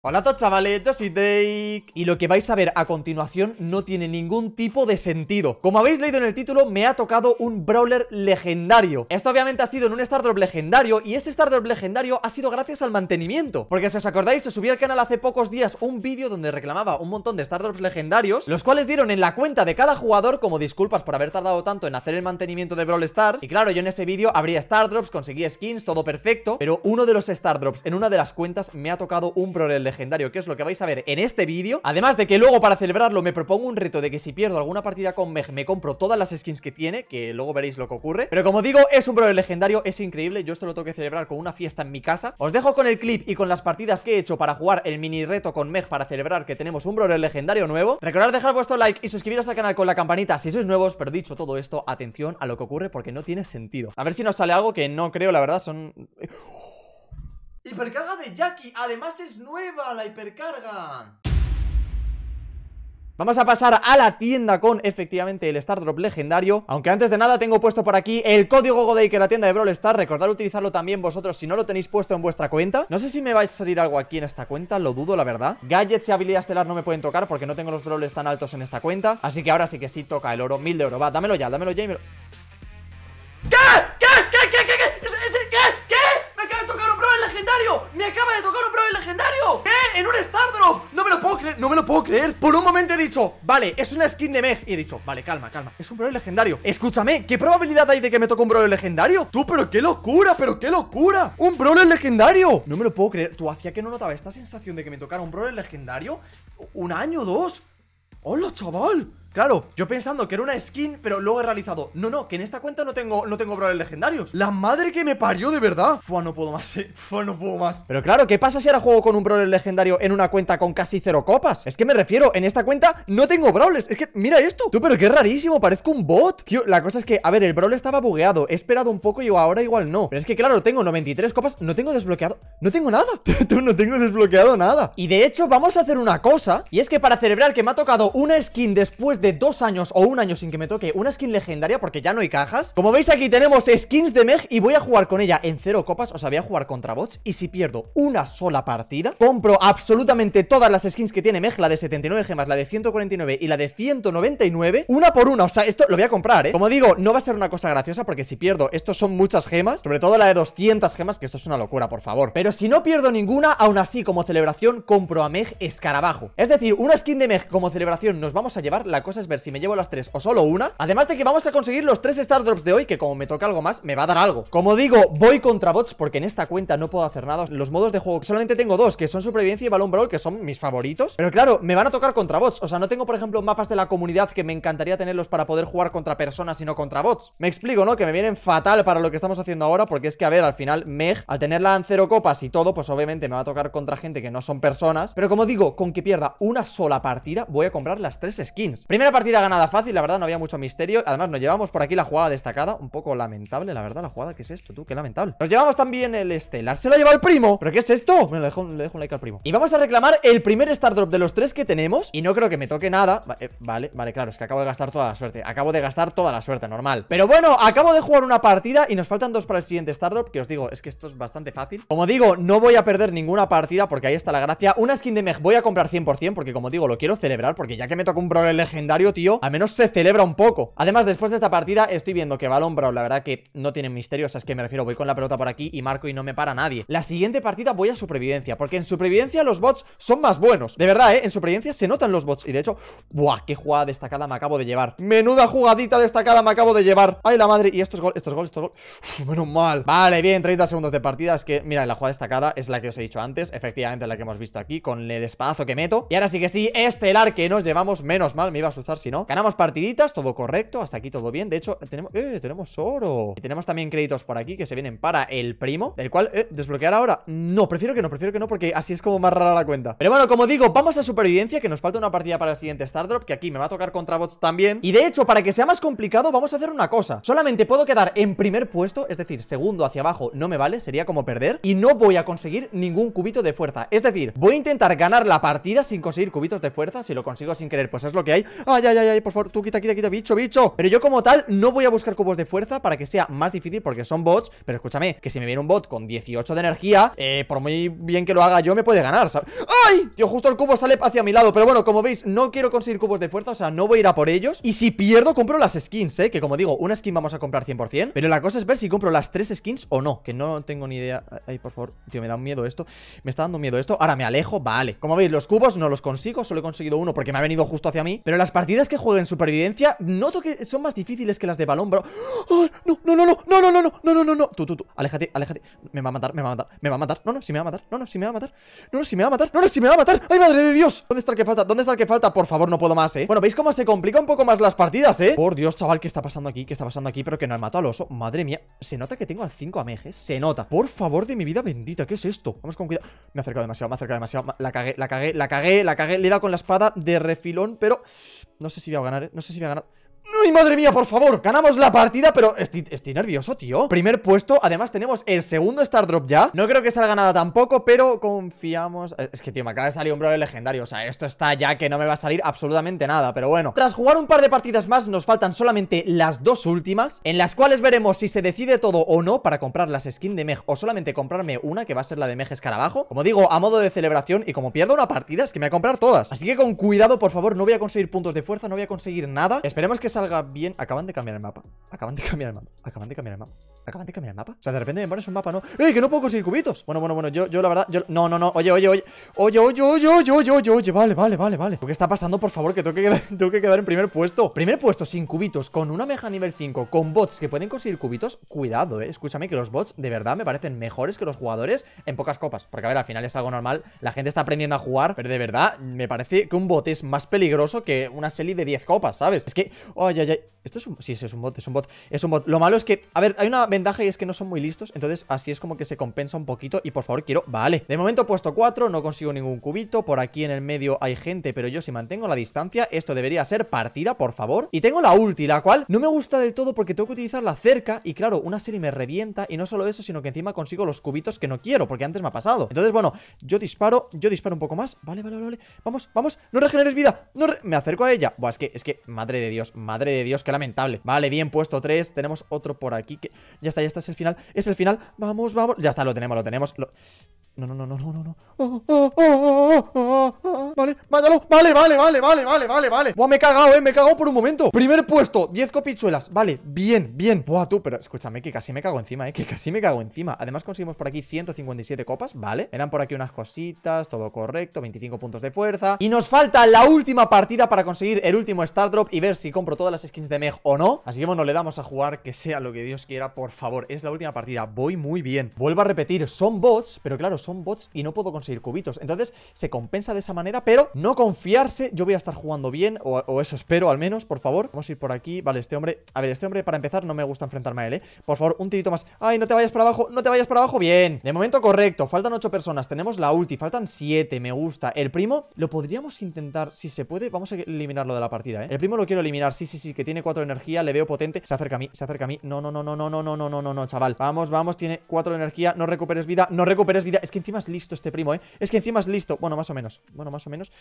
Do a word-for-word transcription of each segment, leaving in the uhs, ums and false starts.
Hola a todos, chavales, yo soy Dake. Y lo que vais a ver a continuación no tiene ningún tipo de sentido. Como habéis leído en el título, me ha tocado un Brawler legendario. Esto obviamente ha sido en un Star Drop legendario, y ese Star Drop legendario ha sido gracias al mantenimiento. Porque si os acordáis, os subí al canal hace pocos días un vídeo donde reclamaba un montón de Star Drops legendarios, los cuales dieron en la cuenta de cada jugador como disculpas por haber tardado tanto en hacer el mantenimiento de Brawl Stars. Y claro, yo en ese vídeo abría Star Drops, conseguí skins, todo perfecto, pero uno de los Star Drops en una de las cuentas me ha tocado un Brawler legendario, que es lo que vais a ver en este vídeo. Además de que luego, para celebrarlo, me propongo un reto de que si pierdo alguna partida con Meg, me compro todas las skins que tiene, que luego veréis lo que ocurre. Pero como digo, es un Brawler legendario, es increíble. Yo esto lo tengo que celebrar con una fiesta en mi casa. Os dejo con el clip y con las partidas que he hecho para jugar el mini reto con Meg, para celebrar que tenemos un Brawler legendario nuevo. Recordad dejar vuestro like y suscribiros al canal con la campanita si sois nuevos. Pero dicho todo esto, atención a lo que ocurre, porque no tiene sentido. A ver si nos sale algo, que no creo, la verdad. Son... hipercarga de Jackie, además es nueva la hipercarga. Vamos a pasar a la tienda con, efectivamente, el Star Drop legendario. Aunque antes de nada tengo puesto por aquí el código Godake en la tienda de Brawl Stars. Recordad utilizarlo también vosotros si no lo tenéis puesto en vuestra cuenta. No sé si me vais a salir algo aquí en esta cuenta, lo dudo, la verdad. Gadgets y habilidad estelar no me pueden tocar porque no tengo los Brawls tan altos en esta cuenta. Así que ahora sí que sí toca el oro, mil de oro. Va, dámelo ya, dámelo ya y me lo... ¿Qué? ¿Qué? ¿Qué? ¿Qué? ¿Qué? ¿Qué? ¡Me acaba de tocar un Brawler legendario! ¿Qué? ¡En un Star Drop! ¡No me lo puedo creer! ¡No me lo puedo creer! Por un momento he dicho, vale, es una skin de Meg. Y he dicho, vale, calma, calma, es un Brawler legendario. Escúchame, ¿qué probabilidad hay de que me toque un Brawler legendario? Tú, pero qué locura, pero qué locura. ¡Un Brawler legendario! No me lo puedo creer. ¿Tú hacía que no notaba esta sensación de que me tocara un Brawler legendario? ¿Un año o dos? ¡Hola, chaval! Claro, yo pensando que era una skin, pero luego he realizado, no, no, que en esta cuenta no tengo, no tengo Brawlers legendarios. La madre que me parió, de verdad. Fua, no puedo más, eh. Fua, no puedo más. Pero claro, ¿qué pasa si ahora juego con un Brawler legendario en una cuenta con casi cero copas? Es que me refiero, en esta cuenta no tengo Brawlers. Es que, mira esto. Tú, pero qué rarísimo, parezco un bot. Tío, la cosa es que, a ver, el Brawl estaba bugueado. He esperado un poco y ahora igual no. Pero es que, claro, tengo noventa y tres copas, no tengo desbloqueado, no tengo nada. Tú, no tengo desbloqueado nada. Y de hecho, vamos a hacer una cosa. Y es que para celebrar que me ha tocado una skin después de dos años o un año sin que me toque una skin legendaria, porque ya no hay cajas, como veis aquí tenemos skins de Meg y voy a jugar con ella en cero copas. O sea, voy a jugar contra bots, y si pierdo una sola partida, compro absolutamente todas las skins que tiene Meg, la de setenta y nueve gemas, la de ciento cuarenta y nueve y la de ciento noventa y nueve, una por una. O sea, esto lo voy a comprar, ¿eh? Como digo, no va a ser una cosa graciosa, porque si pierdo, estos son muchas gemas, sobre todo la de doscientas gemas, que esto es una locura, por favor. Pero si no pierdo ninguna, aún así, como celebración, compro a Meg escarabajo. Es decir, una skin de Meg como celebración nos vamos a llevar. La cosa es ver si me llevo las tres o solo una. Además de que vamos a conseguir los tres Star Drops de hoy, que como me toca algo más, me va a dar algo. Como digo, voy contra bots, porque en esta cuenta no puedo hacer nada. Los modos de juego solamente tengo dos, que son Supervivencia y Balón Brawl, que son mis favoritos. Pero claro, me van a tocar contra bots. O sea, no tengo, por ejemplo, mapas de la comunidad, que me encantaría tenerlos para poder jugar contra personas y no contra bots. Me explico, ¿no? Que me vienen fatal para lo que estamos haciendo ahora, porque es que, a ver, al final Meg, al tenerla en cero copas y todo, pues obviamente me va a tocar contra gente que no son personas. Pero como digo, con que pierda una sola partida, voy a comprar las tres skins. Primera partida ganada fácil, la verdad, no había mucho misterio. Además, nos llevamos por aquí la jugada destacada. Un poco lamentable, la verdad, la jugada. ¿Qué es esto, tú? Qué lamentable. Nos llevamos también el estelar. Se lo ha llevado el primo. ¿Pero qué es esto? Bueno, le dejo, le dejo un like al primo. Y vamos a reclamar el primer Star Drop de los tres que tenemos. Y no creo que me toque nada. Vale, vale, vale, claro, es que acabo de gastar toda la suerte. Acabo de gastar toda la suerte, normal. Pero bueno, acabo de jugar una partida y nos faltan dos para el siguiente Star Drop. Que os digo, es que esto es bastante fácil. Como digo, no voy a perder ninguna partida, porque ahí está la gracia. Una skin de Meg voy a comprar cien por cien, porque como digo, lo quiero celebrar, porque ya que me toca un Brawler legendario, tío, al menos se celebra un poco. Además, después de esta partida, estoy viendo que Balón Brawl, la verdad que no tiene misterio. O sea, es que me refiero, voy con la pelota por aquí y marco y no me para nadie. La siguiente partida voy a Supervivencia, porque en Supervivencia los bots son más buenos. De verdad, ¿eh? En Supervivencia se notan los bots. Y de hecho, ¡buah! ¡Qué jugada destacada me acabo de llevar! ¡Menuda jugadita destacada me acabo de llevar! ¡Ay, la madre! Y estos goles, estos goles, estos goles... Uf, menos mal. Vale, bien, treinta segundos de partida. Es que, mira, la jugada destacada es la que os he dicho antes. Efectivamente, la que hemos visto aquí, con el espadazo que meto. Y ahora sí que sí, estelar que nos llevamos. Menos mal, me iba a asustar si no. Ganamos partiditas, todo correcto, hasta aquí todo bien. De hecho, tenemos, eh, tenemos oro. Y tenemos también créditos por aquí que se vienen para el primo, del cual, eh, desbloquear ahora. No, prefiero que no, prefiero que no, porque así es como más rara la cuenta. Pero bueno, como digo, vamos a Supervivencia, que nos falta una partida para el siguiente Star Drop, que aquí me va a tocar contra bots también. Y de hecho, para que sea más complicado, vamos a hacer una cosa. Solamente puedo quedar en primer puesto, es decir, segundo hacia abajo no me vale, sería como perder. Y no voy a conseguir ningún cubito de fuerza. Es decir, voy a intentar ganar la partida sin conseguir cubitos de fuerza. Si lo consigo sin querer, pues es lo que hay. Ay, ay, ay, ay, por favor, tú quita, quita, quita, bicho, bicho. Pero yo como tal no voy a buscar cubos de fuerza para que sea más difícil porque son bots. Pero escúchame, que si me viene un bot con dieciocho de energía, eh, por muy bien que lo haga yo, me puede ganar, ¿sabes? ¡Ay! Tío, justo el cubo sale hacia mi lado. Pero bueno, como veis, no quiero conseguir cubos de fuerza, o sea, no voy a ir a por ellos. Y si pierdo, compro las skins, ¿eh? Que como digo, una skin vamos a comprar cien por cien. Pero la cosa es ver si compro las tres skins o no, que no tengo ni idea. Ay, por favor, tío, me da un miedo esto. Me está dando miedo esto. Ahora me alejo, vale. Como veis, los cubos no los consigo, solo he conseguido uno porque me ha venido justo hacia mí. Pero las partidas que juego en supervivencia noto que son más difíciles que las de balón, bro. ¡Oh! No, no, no, no, no, no, no, no, no, no, no, no. Tú, tú, tú, aléjate, aléjate. Me va a matar, me va a matar, me va a matar. No, no, si me va a matar, no, no, si me va a matar. No, no, si me va a matar, no, no, si me va a matar. ¡Ay, madre de Dios! ¿Dónde está el que falta? ¿Dónde está el que falta? Por favor, no puedo más, eh. Bueno, ¿veis cómo se complica un poco más las partidas, eh? Por Dios, chaval, ¿qué está pasando aquí? ¿Qué está pasando aquí? Pero que no he matado al oso. Madre mía, se nota que tengo al cinco amejes. Se nota. Por favor de mi vida bendita, ¿qué es esto? Vamos con cuidado. Me ha acercado demasiado, me ha acercado demasiado. La cagué, la cagué, la cagué, la cagué. Le he dado con la espada de refilón, pero no sé si voy a ganar, ¿eh? No sé si voy a ganar. ¡Ay, madre mía, por favor! Ganamos la partida, pero estoy, estoy nervioso, tío. Primer puesto, además tenemos el segundo Star Drop ya. No creo que salga nada tampoco, pero confiamos... Es que, tío, me acaba de salir un brawler legendario. O sea, esto está ya que no me va a salir absolutamente nada, pero bueno. Tras jugar un par de partidas más, nos faltan solamente las dos últimas, en las cuales veremos si se decide todo o no para comprar las skins de Meg o solamente comprarme una, que va a ser la de Meg Escarabajo. Como digo, a modo de celebración, y como pierdo una partida, es que me voy a comprar todas. Así que con cuidado, por favor, no voy a conseguir puntos de fuerza, no voy a conseguir nada. Esperemos que salga bien. Acaban de cambiar el mapa. Acaban de cambiar el mapa. Acaban de cambiar el mapa. Acaban de cambiar el mapa. O sea, de repente me pones un mapa, ¿no? ¡Ey, que no puedo conseguir cubitos! Bueno, bueno, bueno, yo, yo la verdad, yo... No, no, no, oye, oye, oye. Oye, oye, oye, oye, oye, oye, oye. Vale, vale, vale, vale. ¿Qué está pasando, por favor? Que tengo que quedar, tengo que quedar en primer puesto. Primer puesto sin cubitos, con una meja nivel cinco, con bots que pueden conseguir cubitos. Cuidado, eh. Escúchame que los bots de verdad me parecen mejores que los jugadores en pocas copas. Porque, a ver, al final es algo normal. La gente está aprendiendo a jugar, pero de verdad me parece que un bot es más peligroso que una serie de diez copas, ¿sabes? Es que... Oye, ya, ya. Esto es un... Sí, sí, es un bot, es un bot, es un bot. Lo malo es que, a ver, hay una ventaja y es que no son muy listos. Entonces así es como que se compensa un poquito. Y por favor quiero... Vale, de momento puesto cuatro, no consigo ningún cubito. Por aquí en el medio hay gente, pero yo si mantengo la distancia, esto debería ser partida, por favor. Y tengo la ulti, la cual no me gusta del todo porque tengo que utilizarla cerca. Y claro, una serie me revienta. Y no solo eso, sino que encima consigo los cubitos que no quiero, porque antes me ha pasado. Entonces, bueno, yo disparo, yo disparo un poco más. Vale, vale, vale, vale. Vamos, vamos, no regeneres vida, no re... Me acerco a ella. Buah, es que, es que, madre de Dios, madre de Dios, qué lamentable. Vale, bien, puesto tres. Tenemos otro por aquí que... Ya está, ya está, es el final. Es el final. Vamos, vamos. Ya está, lo tenemos, lo tenemos. Lo... No, no, no, no, no, no, no. Oh, oh, oh, oh, oh, oh. Vale, mátalo. Vale, vale, vale, vale, vale, vale, vale. Buah, me he cagado, eh, me he cagado por un momento. Primer puesto, diez copichuelas. Vale, bien, bien. Buah, tú, pero escúchame que casi me cago encima, eh, que casi me cago encima. Además conseguimos por aquí ciento cincuenta y siete copas, vale. Me dan por aquí unas cositas, todo correcto, veinticinco puntos de fuerza. Y nos falta la última partida para conseguir el último Star Drop y ver si compro todas las skins de Meg o no. Así que bueno, le damos a jugar, que sea lo que Dios quiera, por favor. Es la última partida, voy muy bien. Vuelvo a repetir, son bots, pero claro, son bots y no puedo conseguir cubitos. Entonces se compensa de esa manera, pero no confiarse. Yo voy a estar jugando bien, o, o eso espero al menos, por favor. Vamos a ir por aquí. Vale, este hombre, a ver, este hombre para empezar no me gusta enfrentarme a él, eh. Por favor, un tirito más. Ay, no te vayas para abajo, no te vayas para abajo. Bien, de momento correcto, faltan ocho personas. Tenemos la ulti, faltan siete, me gusta. El primo, lo podríamos intentar, si se puede. Vamos a eliminarlo de la partida, eh. El primo lo quiero eliminar, sí, sí, sí, que tiene cuatro de energía. Le veo potente, se acerca a mí, se acerca a mí. No, no, no, no, no, no, no, no, no, no, no, chaval. Vamos, vamos, tiene cuatro de energía, no recuperes vida, no recuperes vida. Es que encima es listo este primo, ¿eh? Es que encima es listo. Bueno, más o menos. Bueno, más o menos.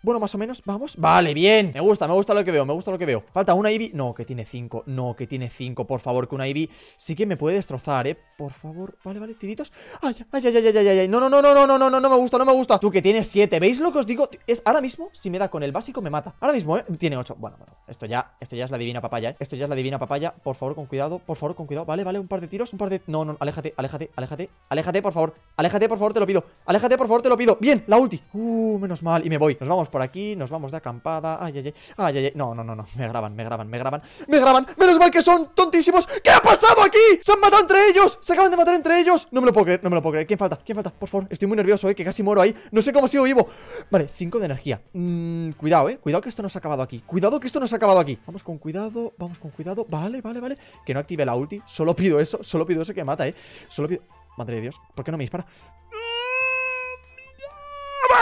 Bueno, más o menos, vamos. Vale, bien. Me gusta, me gusta lo que veo, me gusta lo que veo. Falta una Ivy. No, que tiene cinco. No, que tiene cinco. Por favor, que una Ivy sí que me puede destrozar, eh. Por favor. Vale, vale, tiritos. Ay, ay, ay, ay, ay, ay. No, no, no, no, no, no, no, no, no me gusta, no me gusta. Tú que tienes siete. ¿Veis lo que os digo? Es ahora mismo, si me da con el básico, me mata. Ahora mismo, eh. Tiene ocho. Bueno, bueno. Esto ya, esto ya es la divina papaya, eh. Esto ya es la divina papaya. Por favor, con cuidado. Por favor, con cuidado. Vale, vale, un par de tiros, un par de. No, no, aléjate, aléjate, aléjate. Aléjate, por favor. Aléjate, por favor, te lo pido. Aléjate, por favor, te lo pido. Bien, la ulti. Uh, menos mal. Y me voy. Nos vamos por aquí, nos vamos de acampada. Ay, ay, ay, ay, ay, ay. No, no, no, no, me graban, me graban, me graban, me graban. Menos mal que son tontísimos. ¿Qué ha pasado aquí? Se han matado entre ellos, se acaban de matar entre ellos. No me lo puedo creer, no me lo puedo creer. ¿Quién falta? ¿Quién falta? Por favor, estoy muy nervioso, eh, que casi muero ahí. No sé cómo sigo vivo. Vale, cinco de energía. Mm, cuidado, eh, cuidado que esto nos ha acabado aquí. Cuidado que esto nos ha acabado aquí. Vamos con cuidado, vamos con cuidado. Vale, vale, vale. Que no active la ulti. Solo pido eso, solo pido eso que mata, eh. Solo pido... Madre de Dios, ¿por qué no me dispara?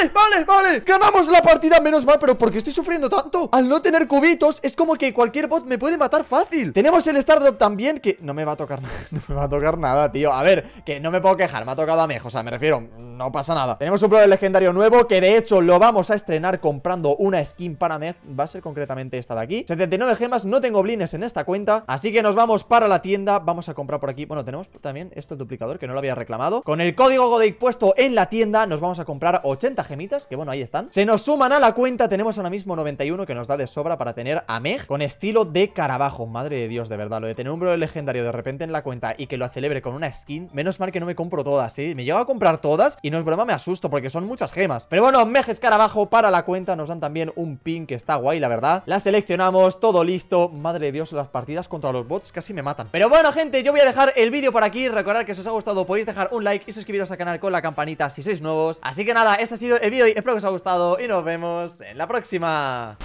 Vale, vale, vale, ganamos la partida, menos mal. Pero ¿por qué estoy sufriendo tanto? Al no tener cubitos, es como que cualquier bot me puede matar fácil. Tenemos el Stardrop también, que no me va a tocar nada. No me va a tocar nada, tío. A ver, que no me puedo quejar, me ha tocado a Mejo, o sea, me refiero, no pasa nada. Tenemos un Brawler legendario nuevo, que de hecho lo vamos a estrenar comprando una skin para Meg. Va a ser concretamente esta de aquí. setenta y nueve gemas, no tengo blines en esta cuenta, así que nos vamos para la tienda. Vamos a comprar por aquí, bueno, tenemos también esto, el duplicador, que no lo había reclamado. Con el código Godeic puesto en la tienda, nos vamos a comprar ochenta gemitas, que bueno, ahí están. Se nos suman a la cuenta, tenemos ahora mismo noventa y uno, que nos da de sobra para tener a Meg con estilo de Carabajo. Madre de Dios, de verdad, lo de tener un Brawler legendario de repente en la cuenta y que lo celebre con una skin. Menos mal que no me compro todas, ¿eh? Me llego a comprar todas y no es broma, me asusto porque son muchas gemas. Pero bueno, Meg Escarabajo para la cuenta, nos dan también un pin que está guay, la verdad. La seleccionamos, todo listo. Madre de Dios, las partidas contra los bots casi me matan. Pero bueno, gente, yo voy a dejar el vídeo por aquí. Recordad que si os ha gustado podéis dejar un like y suscribiros al canal con la campanita si sois nuevos. Así que nada, este ha sido el vídeo y espero que os haya gustado y nos vemos en la próxima.